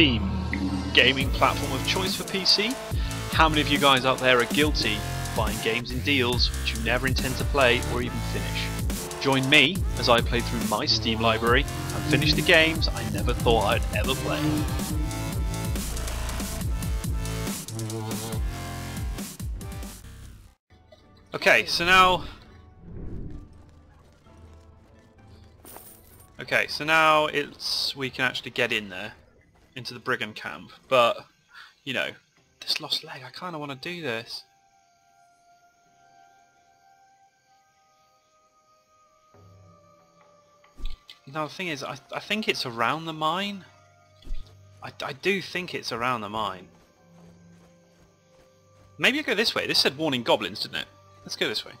Steam, gaming platform of choice for PC. How many of you guys out there are guilty of buying games in deals which you never intend to play or even finish? Join me as I play through my Steam library and finish the games I never thought I'd ever play. Okay, so now... it's we can actually get in there, into the brigand camp, but, you know, this lost leg, I kind of want to do this. Now the thing is, I think it's around the mine. I do think it's around the mine. Maybe I go this way. This said warning goblins, didn't it? Let's go this way.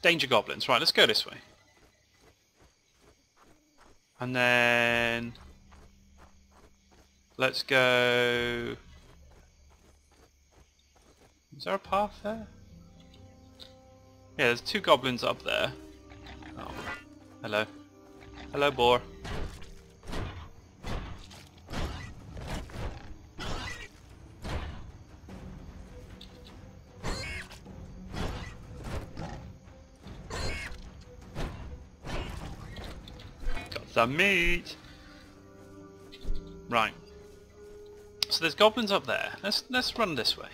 Danger goblins. Right, let's go this way. And then... let's go... is there a path there? Yeah, there's two goblins up there. Oh, hello. Hello, boar. Some meat. Right. So there's goblins up there. Let's run this way.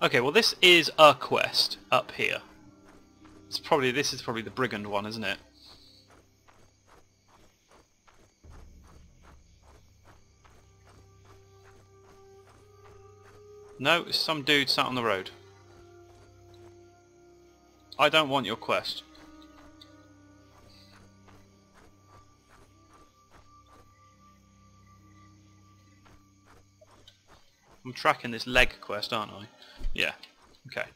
Okay, well this is a quest up here. It's probably this is the brigand one, isn't it? No, it's some dude sat on the road. I don't want your quest. I'm tracking this leg quest, aren't I? Yeah. Okay.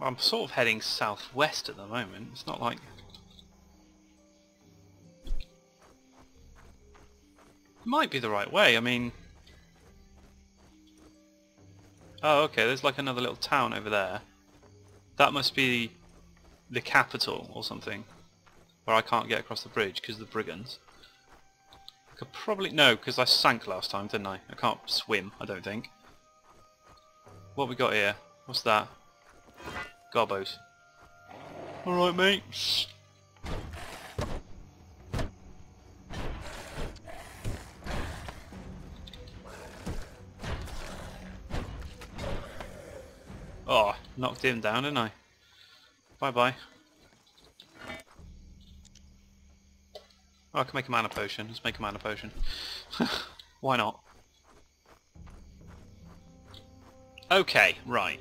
Well, I'm sort of heading southwest at the moment. It's not like... it might be the right way, I mean... oh, okay, there's like another little town over there. That must be the capital or something. Where I can't get across the bridge because of the brigands. Could probably... no, because I sank last time, didn't I? I can't swim, I don't think. What we got here? What's that? Gobos. Alright, mate. Oh, knocked him down, didn't I? Bye-bye. Oh, I can make a mana potion. Let's make a mana potion. Why not? Okay, right.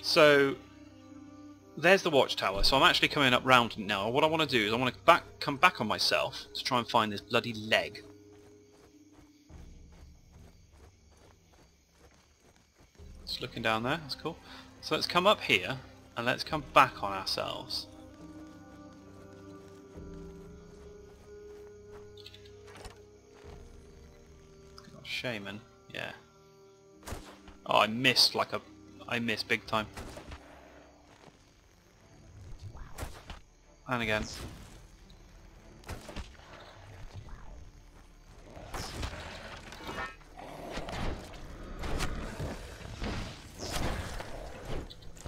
So, there's the watchtower. So I'm actually coming up round it now. What I want to do is I want to come back on myself to try and find this bloody leg. Just looking down there. That's cool. So let's come up here and let's come back on ourselves. Shaman, yeah. Oh, I missed like a... I missed big time. And again.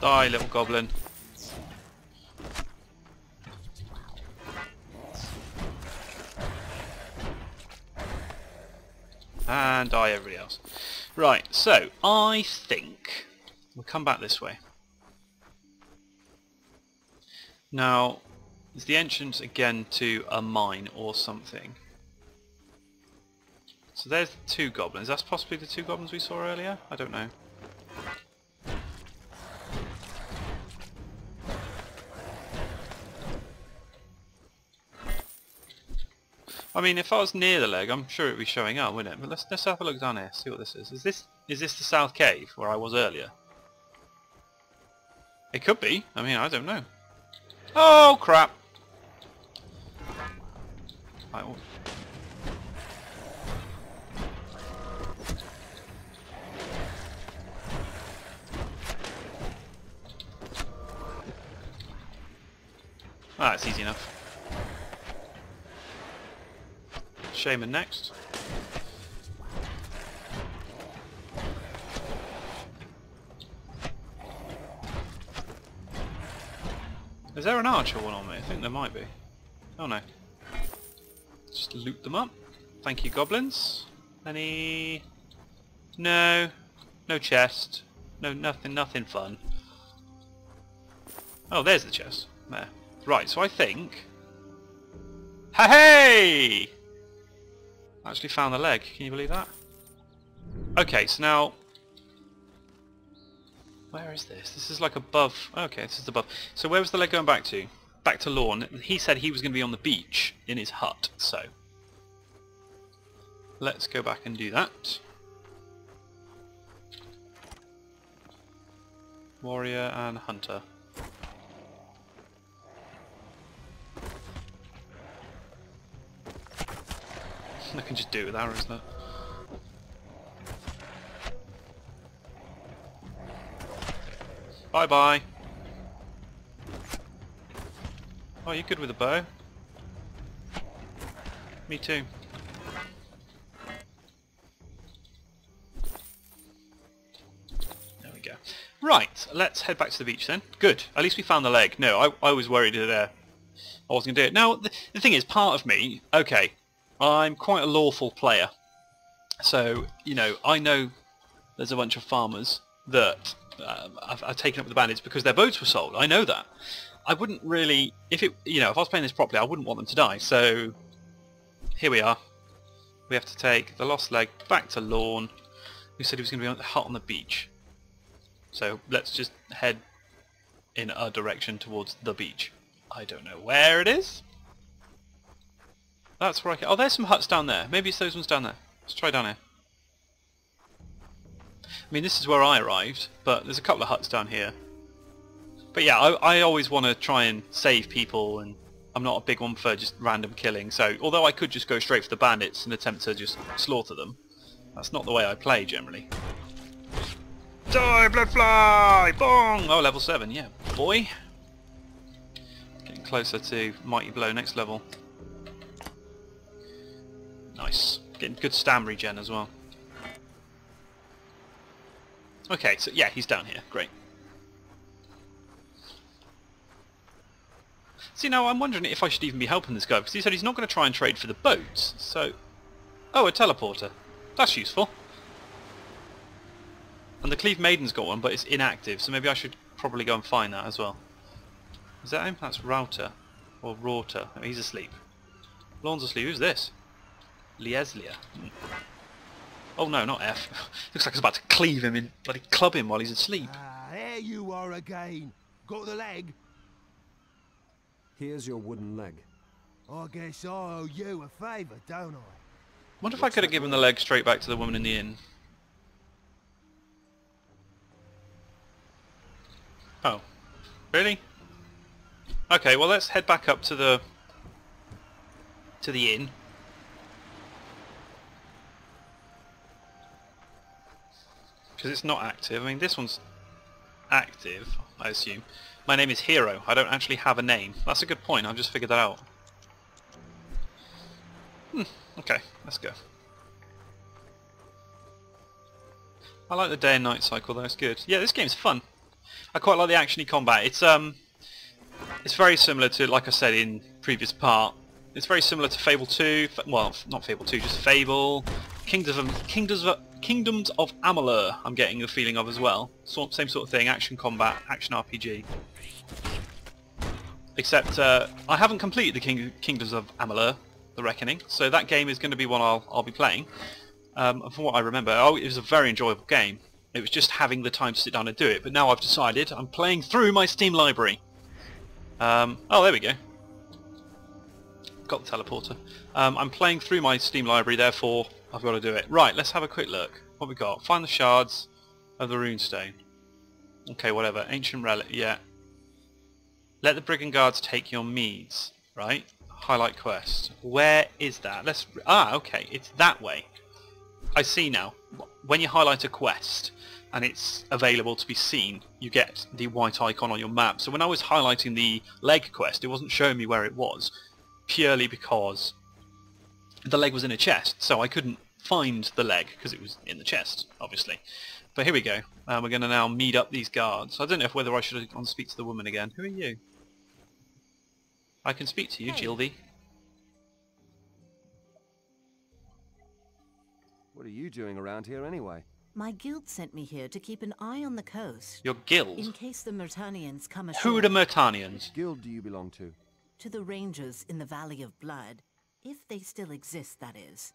Die, little goblin. And die, everybody else. Right, so I think we'll come back this way. Now, is the entrance again to a mine or something? So there's the two goblins. That's possibly the two goblins we saw earlier? I don't know. I mean, if I was near the leg, I'm sure it'd be showing up, wouldn't it? But let's have a look down here, see what this is. Is this the South Cave where I was earlier? It could be. I mean, I don't know. Oh crap! Right, well. Ah, that's easy enough. Shaman next. Is there an archer one on me? I think there might be. Oh no. Just loot them up. Thank you, goblins. Any... No. No chest. No, nothing fun. Oh, there's the chest. There. Right, so I think... Hey! I actually found the leg. Can you believe that? Okay, so now... Where is this? This is like above... Okay, this is above. So where was the leg going back to? Back to Lorne. He said he was going to be on the beach in his hut, so... Let's go back and do that. Warrior and Hunter. I can just do it with arrows though. Bye bye. Oh, you're good with a bow. Me too. There we go. Right, let's head back to the beach then. Good. At least we found the leg. No, I was worried that I wasn't gonna do it. Now the thing is, part of me, okay, I'm quite a lawful player, so you know, I know there's a bunch of farmers that I've taken up with the bandits because their boats were sold. I know that. I wouldn't really, if it, you know, if I was playing this properly, I wouldn't want them to die. So here we are. We have to take the lost leg back to Lorne, who said he was going to be on the hut on the beach. So let's just head in a direction towards the beach. I don't know where it is. That's where I can... Oh, there's some huts down there. Maybe it's those ones down there. Let's try down here. I mean, this is where I arrived, but there's a couple of huts down here. But yeah, I always want to try and save people, and I'm not a big one for just random killing, so although I could just go straight for the bandits and attempt to just slaughter them, that's not the way I play, generally. Die, bloodfly! Bong! Oh, level 7, yeah, boy. Getting closer to Mighty Blow next level. Nice. Getting good stam regen as well. Okay, so yeah, he's down here. Great. See, now I'm wondering if I should even be helping this guy, because he said he's not going to try and trade for the boats, so... Oh, a teleporter. That's useful. And the Cleave Maiden's got one, but it's inactive, so maybe I should probably go and find that as well. Is that him? That's Router. Or Rorter. Oh, he's asleep. Lorne's asleep. Who's this? Lieslia. Oh no, not F. Looks like I was about to cleave him in, bloody club him while he's asleep. Ah, there you are again. Got the leg. Here's your wooden leg. I guess I owe you a favour, don't I? Wonder if I could have given the leg straight back to the woman in the inn. Oh. Really? Okay, well let's head back up to the inn. Because it's not active. I mean, this one's active, I assume. My name is Hero. I don't actually have a name. That's a good point. I've just figured that out. Hmm. Okay. Let's go. I like the day and night cycle, though. It's good. Yeah, this game's fun. I quite like the actiony combat. It's very similar to, like I said in previous part, it's very similar to Fable 2. Well, not Fable 2, just Fable. Kingdoms of Amalur, I'm getting the feeling of as well. So, same sort of thing, action combat, action RPG. Except I haven't completed the Kingdoms of Amalur, The Reckoning, so that game is going to be one I'll be playing. From what I remember, it was a very enjoyable game. It was just having the time to sit down and do it, but now I've decided I'm playing through my Steam library. Oh, there we go. Got the teleporter. I'm playing through my Steam library, therefore... I've got to do it. Right, let's have a quick look. What we got? Find the shards of the runestone. Okay, whatever. Ancient relic, yeah. Let the brigand guards take your meads. Right? Highlight quest. Where is that? Let's... Ah, okay. It's that way. I see now. When you highlight a quest, and it's available to be seen, you get the white icon on your map. So when I was highlighting the leg quest, it wasn't showing me where it was, purely because the leg was in a chest, so I couldn't find the leg because it was in the chest, obviously. But here we go. We're going to now meet up these guards. I don't know whether I should have gone to speak to the woman again. Who are you? I can speak to you, hey. Gildy. What are you doing around here anyway? My guild sent me here to keep an eye on the coast. Your guild? In case the Myrtanians come ashore. Who are the Myrtanians? Which guild do you belong to? To the Rangers in the Valley of Blood. If they still exist, that is.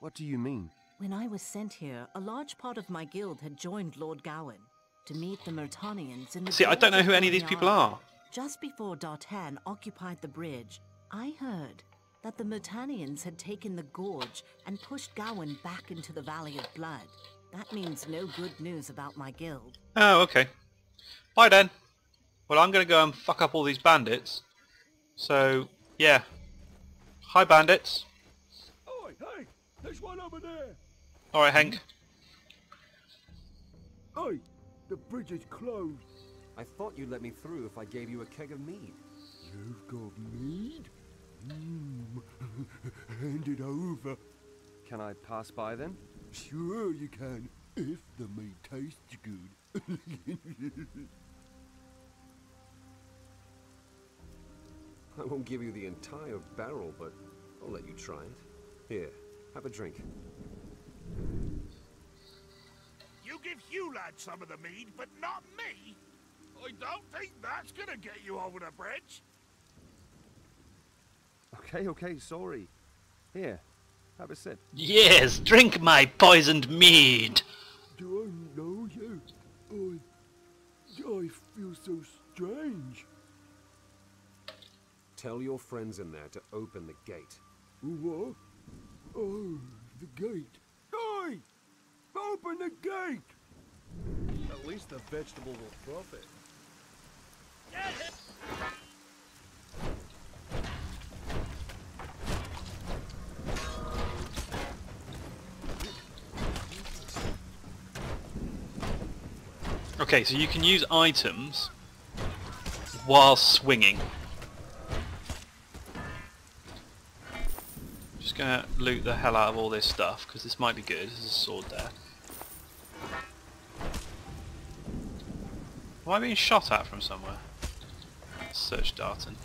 What do you mean? When I was sent here, a large part of my guild had joined Lord Gawain to meet the Myrtanians in the... See, I don't know who any of these people are. Just before D'Artagnan occupied the bridge, I heard that the Myrtanians had taken the gorge and pushed Gawain back into the Valley of Blood. That means no good news about my guild. Oh, okay. Bye then. Well, I'm going to go and fuck up all these bandits. So, yeah. Hi, bandits. Oi, hey, there's one over there. All right, Hank. Oi, the bridge is closed. I thought you'd let me through if I gave you a keg of mead. You've got mead? Mm. Hand it over. Can I pass by then? Sure you can, if the mead tastes good. I won't give you the entire barrel, but I'll let you try it. Here, have a drink. You give you lad some of the mead, but not me? I don't think that's gonna get you over the bridge. Okay, okay, sorry. Here, have a sip. Yes, drink my poisoned mead. Do I know you? I feel so strange. Tell your friends in there to open the gate. What? Oh, the gate. Hey! Open the gate! At least the vegetable will profit. Yes! Okay, so you can use items while swinging. Just gonna loot the hell out of all this stuff because this might be good. There's a sword there. Am I being shot at from somewhere? Let's search Darton.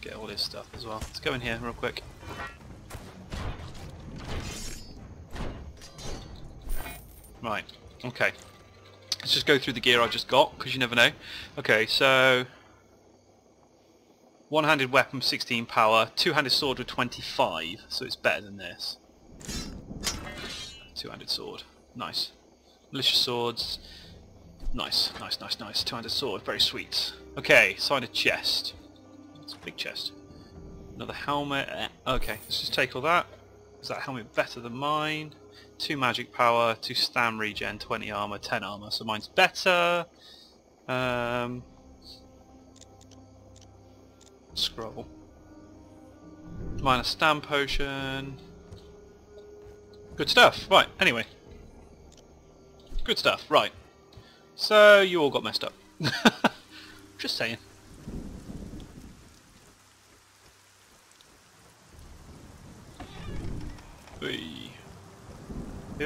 Get all this stuff as well. Let's go in here real quick. Right. Okay. Let's just go through the gear I just got because you never know. Okay, so one-handed weapon, 16 power. Two-handed sword with 25, so it's better than this. Two-handed sword, nice. Malicious swords, nice, nice, nice, nice. Two-handed sword, very sweet. Okay, sign a chest. It's a big chest. Another helmet. Okay, let's just take all that. Is that helmet better than mine? 2 magic power, 2 stam regen, 20 armor, 10 armor. So mine's better. Scroll. Minor stam potion. Good stuff. Right, anyway. Good stuff, right. So you all got messed up. Just saying.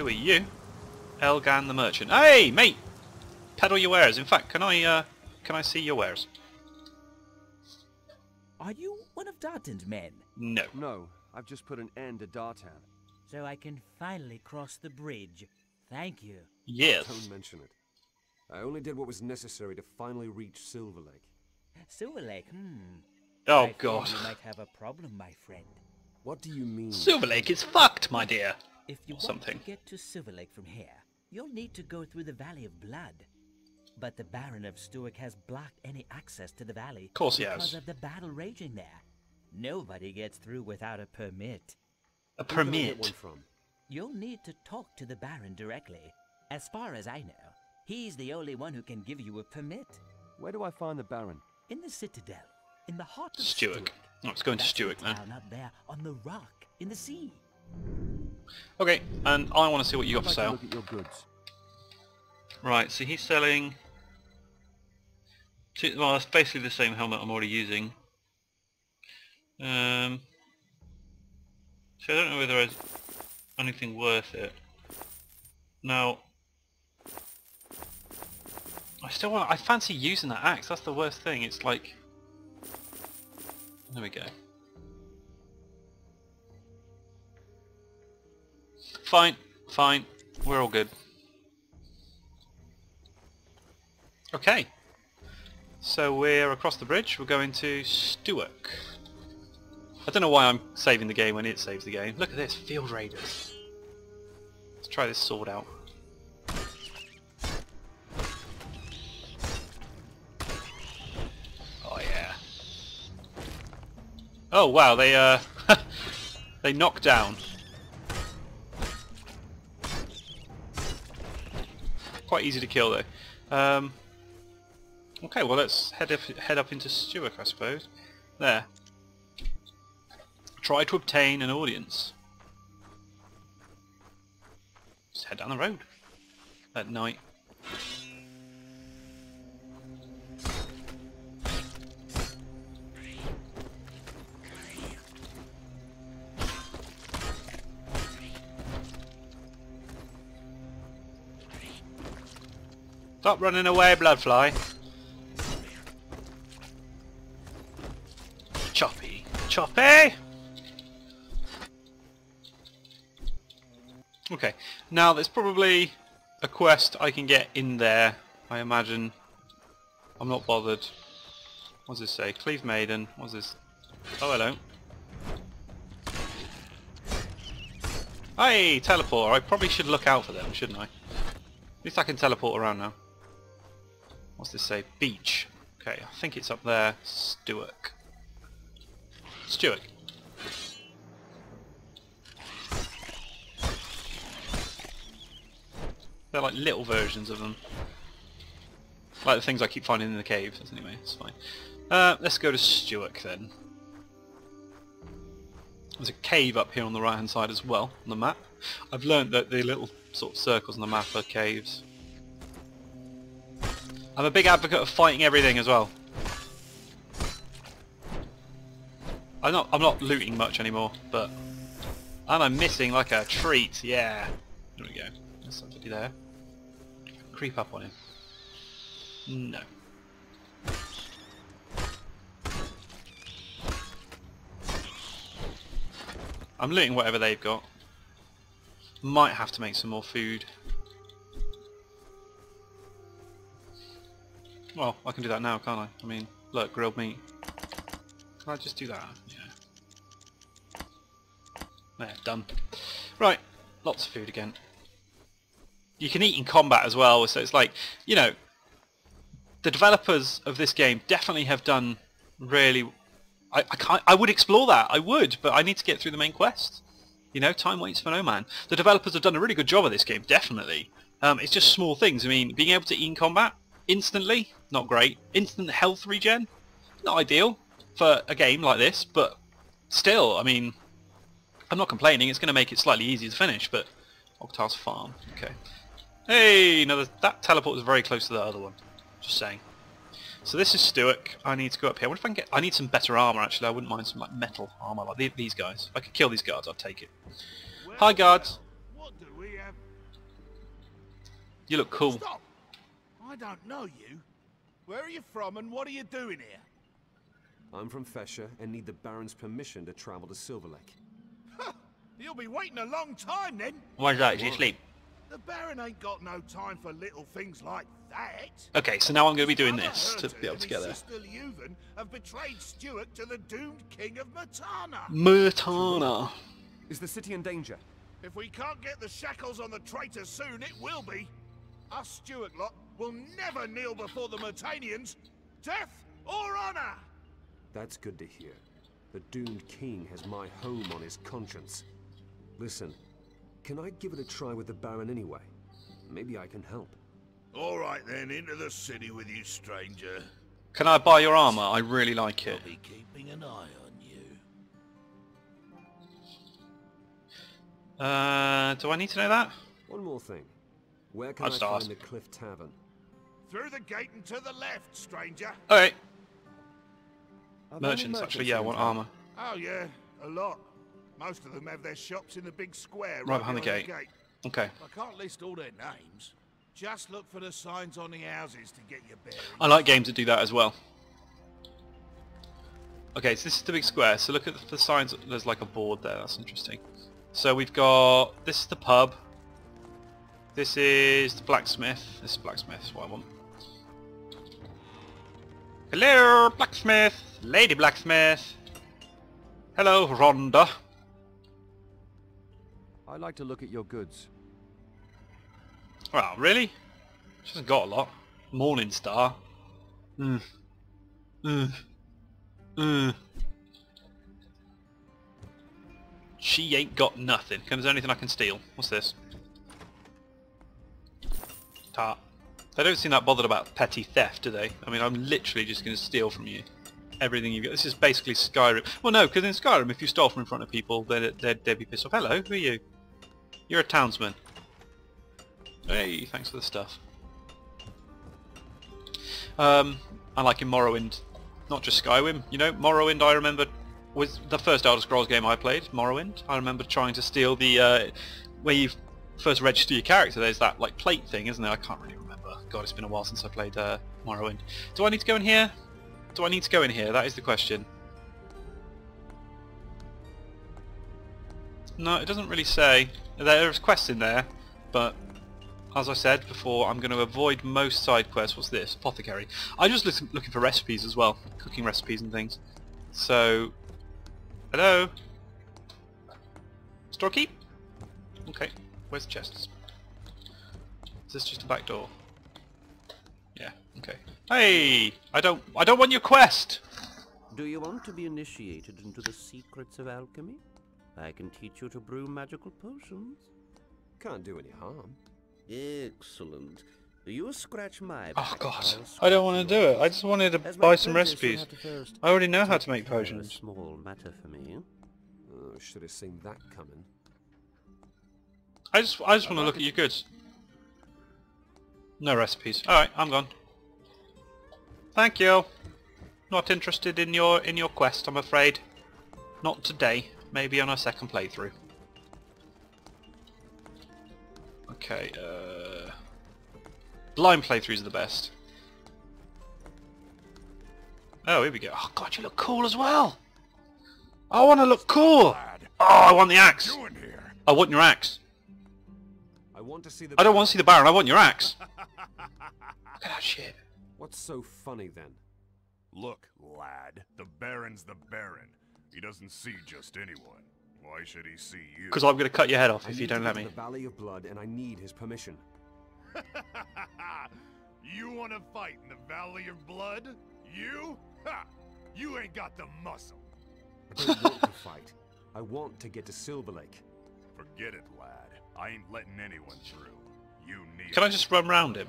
Who are you? Elgan the merchant. Hey, mate! Peddle your wares. In fact, can I see your wares? Are you one of Dartan's men? No. No, I've just put an end to D'Artagnan. So I can finally cross the bridge. Thank you. Yes. Don't mention it. I only did what was necessary to finally reach Silver Lake. Silver Lake? Hmm. Oh, God. You might have a problem, my friend. What do you mean? Silver Lake is fucked, my dear. If you want to get to Silver Lake from here, you'll need to go through the Valley of Blood. But the Baron of Stuark has blocked any access to the valley because of the battle raging there. Nobody gets through without a permit. A permit? You'll need to talk to the Baron directly. As far as I know, he's the only one who can give you a permit. Where do I find the Baron? In the Citadel, in the heart of Stuark. Oh, it's going to Stuark then. Up there, on the rock, in the sea. Okay, and I want to see what you got for sale. Right, so he's selling... well, it's basically the same helmet I'm already using. So I don't know whether there's anything worth it. Now, I still want... I fancy using that axe, that's the worst thing. It's like... there we go. Fine, fine, we're all good. Okay. So we're across the bridge, we're going to Stuark. I don't know why I'm saving the game when it saves the game. Look at this, Field Raiders. Let's try this sword out. Oh yeah. Oh wow, they they knock down. Quite easy to kill though. Okay, well let's head up into Stuark, I suppose. There. Try to obtain an audience. Just head down the road. At night. Stop running away, bloodfly. Choppy, choppy. Okay, now there's probably a quest I can get in there, I imagine. I'm not bothered. What's this say? Cleave Maiden. What's this? Oh, hello. Hey, teleporter. I probably should look out for them, shouldn't I? At least I can teleport around now. What's this say? Beach. Okay, I think it's up there. Stuark. Stuark. They're like little versions of them. Like the things I keep finding in the caves. Anyway, it's fine. Let's go to Stuark then. There's a cave up here on the right hand side as well, on the map. I've learned that the little sort of circles on the map are caves. I'm a big advocate of fighting everything as well. I'm not looting much anymore, but... and I'm missing like a treat, yeah. There we go. There's somebody there. Creep up on him. No. I'm looting whatever they've got. Might have to make some more food. Well, I can do that now, can't I? I mean, look, grilled meat. Can I just do that? Yeah. There, done. Right, lots of food again. You can eat in combat as well, so it's like, you know, the developers of this game definitely have done really... I would explore that, I would, but I need to get through the main quest. You know, time waits for no man. The developers have done a really good job of this game, definitely. It's just small things. I mean, being able to eat in combat... instantly, not great. Instant health regen, not ideal for a game like this, but still, I mean, I'm not complaining. It's going to make it slightly easier to finish, but Octar's Farm, okay. Hey, no, that teleport was very close to the other one, just saying. So this is Stuark. I need to go up here. What if I can get... I need some better armour, actually. I wouldn't mind some like metal armour, like these guys. I could kill these guards, I'd take it. Well, hi, guards. What do we have? You look cool. Stop. I don't know you. Where are you from and what are you doing here? I'm from Fesha and need the Baron's permission to travel to Silver Lake. Huh, you'll be waiting a long time then. Why's that? Is he asleep? The Baron ain't got no time for little things like that. Okay, so now I'm going to be doing this to be able to get there. Sister Leuven have betrayed Stuark to the doomed king of Myrtana. Myrtana. Is the city in danger? If we can't get the shackles on the traitor soon, it will be. Us Stuark lot will never kneel before the Myrtanians, death or honor! That's good to hear. The doomed king has my home on his conscience. Listen, can I give it a try with the Baron anyway? Maybe I can help. All right then, into the city with you, stranger. Can I buy your armor? I really like it. I'll be keeping an eye on you. Do I need to know that? One more thing. Where can I find the Cliff Tavern? Through the gate and to the left, stranger. All right. Merchants, actually, yeah, I want armor. Oh yeah, a lot. Most of them have their shops in the big square right behind the gate. Okay. I can't list all their names. Just look for the signs on the houses to get your bearings. I like games that do that as well. Okay, so this is the big square. So look at the signs. There's like a board there. That's interesting. So we've got... This is the pub. This is the blacksmith. This is blacksmith. That's what I want. Hello, blacksmith. Lady blacksmith. Hello, Rhonda. I'd like to look at your goods. Wow, really? She hasn't got a lot. Morningstar. Hmm. Hmm. Mm. She ain't got nothing. There's anything I can steal. What's this? Tart. They don't seem that bothered about petty theft, do they? I mean, I'm literally just going to steal from you. Everything you've got. This is basically Skyrim. Well, no, because in Skyrim, if you stole from in front of people, they'd be pissed off. Hello, who are you? You're a townsman. Hey, thanks for the stuff. I like in Morrowind. Not just Skyrim, you know, Morrowind. I remember was the first Elder Scrolls game I played, Morrowind. I remember trying to steal the where you first register your character. There's that like plate thing, isn't there? I can't really remember. God, it's been a while since I played Morrowind. Do I need to go in here? Do I need to go in here? That is the question. No, it doesn't really say. There's quests in there, but as I said before, I'm going to avoid most side quests. What's this? Apothecary. I just looking for recipes as well. Cooking recipes and things. So... Hello? Storekeep? Okay. Where's the chests? Is this just a back door? Yeah. Okay. Hey! I don't want your quest! Do you want to be initiated into the secrets of alchemy? I can teach you to brew magical potions. Can't do any harm. Excellent. You scratch my... Oh god, I don't want to do it. I just wanted to buy some recipes. I already know how to make potions. A small matter for me. Oh, should have seen that coming. I just want to look at your goods. No recipes. All right, I'm gone. Thank you. Not interested in your quest, I'm afraid. Not today. Maybe on our second playthrough. Okay, blind playthroughs are the best. Oh, here we go. Oh god, you look cool as well! I want to look cool! Oh, I want the axe! I want your axe. I don't want to see the Baron, I want your axe! Look at that shit. What's so funny then? Look, lad, the Baron's the Baron. He doesn't see just anyone. Why should he see you? Because I'm going to cut your head off if you don't let me. I need to go to the Valley of Blood and I need his permission. You want to fight in the Valley of Blood? You? Ha! You ain't got the muscle. I don't want to fight. I want to get to Silver Lake. Forget it, lad. I ain't letting anyone through. You need... Can I just run round him?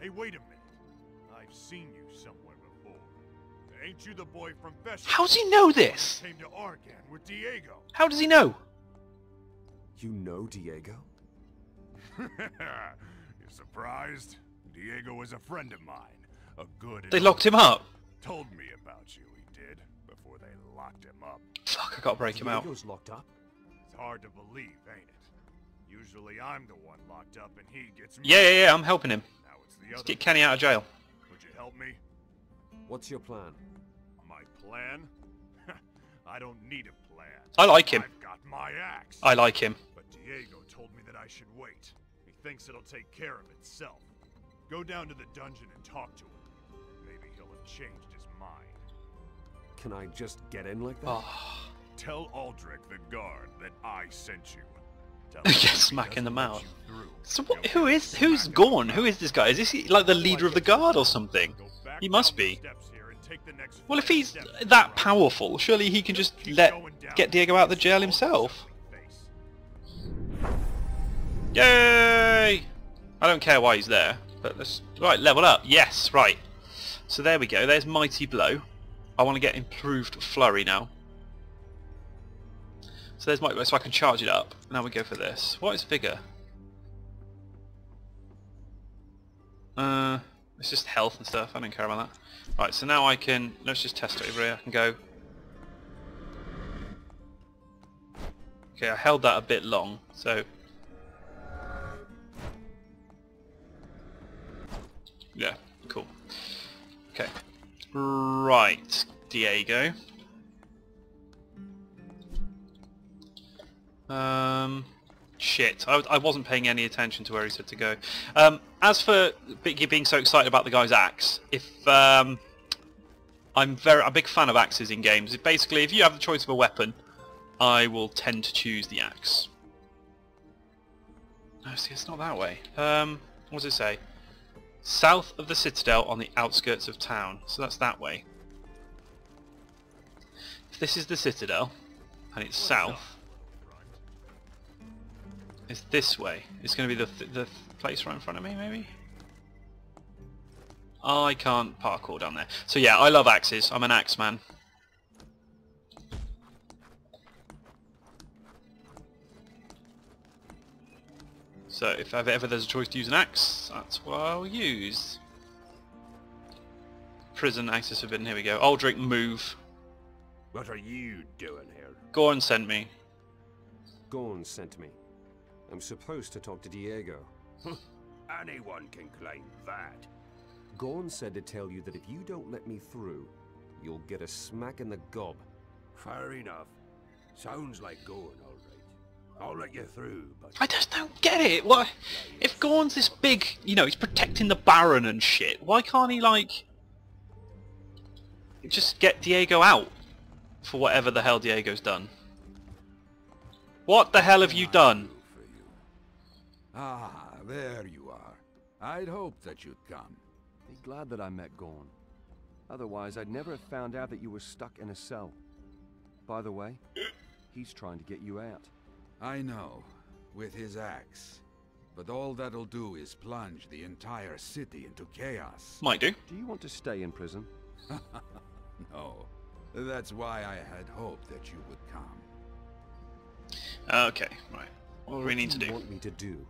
Hey, wait a minute. I've seen you somewhere before. Ain't you the boy from Fesha? How does he know this? Came to Argan with Diego. How does he know? You know Diego? You're surprised? Diego is a friend of mine. A good... They locked him up. Told me about you, he did, before they locked him up. Fuck, I gotta break him out. Diego's locked up? It's hard to believe, ain't it? Usually I'm the one locked up and he gets... Yeah, I'm helping him. Now it's the... Let's get Kenny out of jail. Would you help me? What's your plan? My plan? I don't need a plan. I like him. I've got my axe. I like him. But Diego told me that I should wait. He thinks it'll take care of itself. Go down to the dungeon and talk to him. Maybe he'll have changed his mind. Can I just get in like that? Oh. Tell Aldrich the guard that I sent you. Get smack in the mouth. So what, who's gone? Who is this guy? Is this like the leader of the guard or something? He must be. Well, if he's that powerful, surely he can just get Diego out of the jail himself. Yay! I don't care why he's there, but let's... Right, level up. Yes, right. So there we go. There's Mighty Blow. I want to get Improved Flurry now. So there's my... So I can charge it up. Now we go for this. What is Vigor? It's just health and stuff, I don't care about that. Right, so now I can, let's just test it over here, I can go. Okay, I held that a bit long, so. Yeah, cool. Okay, right, Diego. Shit, I wasn't paying any attention to where he said to go. As for you being so excited about the guy's axe, if I'm a big fan of axes in games. Basically, if you have the choice of a weapon, I will tend to choose the axe. No, see, it's not that way. What does it say? South of the citadel on the outskirts of town. So that's that way. If this is the citadel, and it's south, it's this way. It's going to be the place right in front of me, maybe? Oh, I can't parkour down there. So yeah, I love axes. I'm an axe man. So if ever there's a choice to use an axe, that's what I'll use. Prison, access forbidden, here we go. Aldrich, move. What are you doing here? Gorn sent me. Gorn sent me. I'm supposed to talk to Diego. Anyone can claim that. Gorn said to tell you that if you don't let me through, you'll get a smack in the gob. Fair enough. Sounds like Gorn, alright. I'll let you through, but... I just don't get it! Why? If Gorn's this big, you know, he's protecting the Baron and shit, why can't he, like... just get Diego out? For whatever the hell Diego's done. What the hell have you done? Ah, there you are. I'd hoped that you'd come. Be glad that I met Gorn. Otherwise, I'd never have found out that you were stuck in a cell. By the way, he's trying to get you out. I know, with his axe. But all that'll do is plunge the entire city into chaos. Might do. Do you want to stay in prison? No. That's why I had hoped that you would come. Okay, right. What do we need to do? What do you want me to do?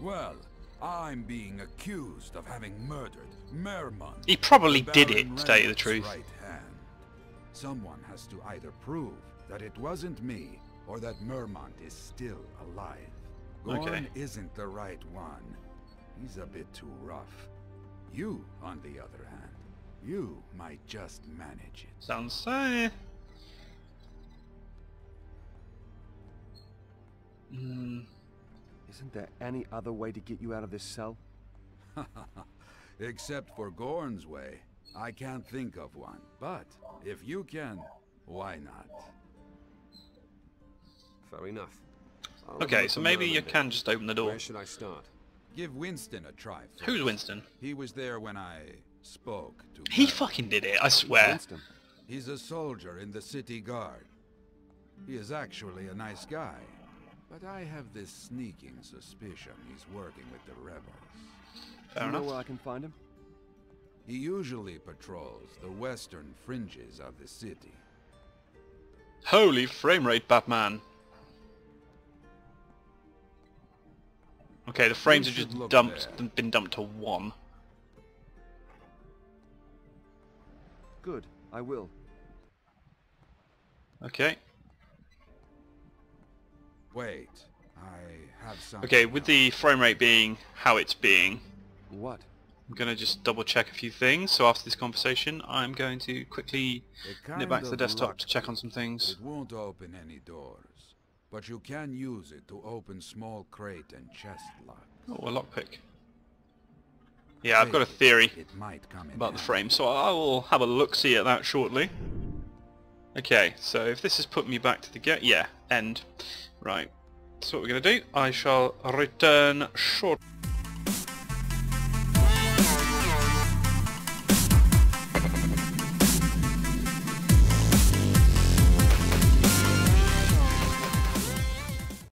Well, I'm being accused of having murdered Mermon. He probably did it, to tell you the truth. Right hand. Someone has to either prove that it wasn't me, or that Mermon is still alive. Gorn isn't the right one. He's a bit too rough. You, on the other hand, you might just manage it. Sounds safe. Isn't there any other way to get you out of this cell? Except for Gorn's way, I can't think of one. But if you can, why not? Fair enough. Okay, so maybe you can just open the door. Where should I start? Give Winston a try first. Who's Winston? He was there when I spoke to him. He fucking did it, I swear. Winston. He's a soldier in the city guard. He is actually a nice guy. But I have this sneaking suspicion he's working with the rebels. Fair enough. Do you know where I can find him? He usually patrols the western fringes of the city. Holy frame rate, Batman! Okay, the frames have just been dumped to 1. Good, I will. Okay. Wait, I have something. Okay, with the frame rate being how it's being, what? I'm going to just double check a few things. So after this conversation, I'm going to quickly nip back to the desktop to check on some things. It won't open any doors, but you can use it to open small crate and chest locks. Oh, a lockpick. Yeah, I've got a theory about the frame, so I will have a look-see at that shortly. Okay, so if this has put me back to the end. Right, so what we're going to do, I shall return shortly.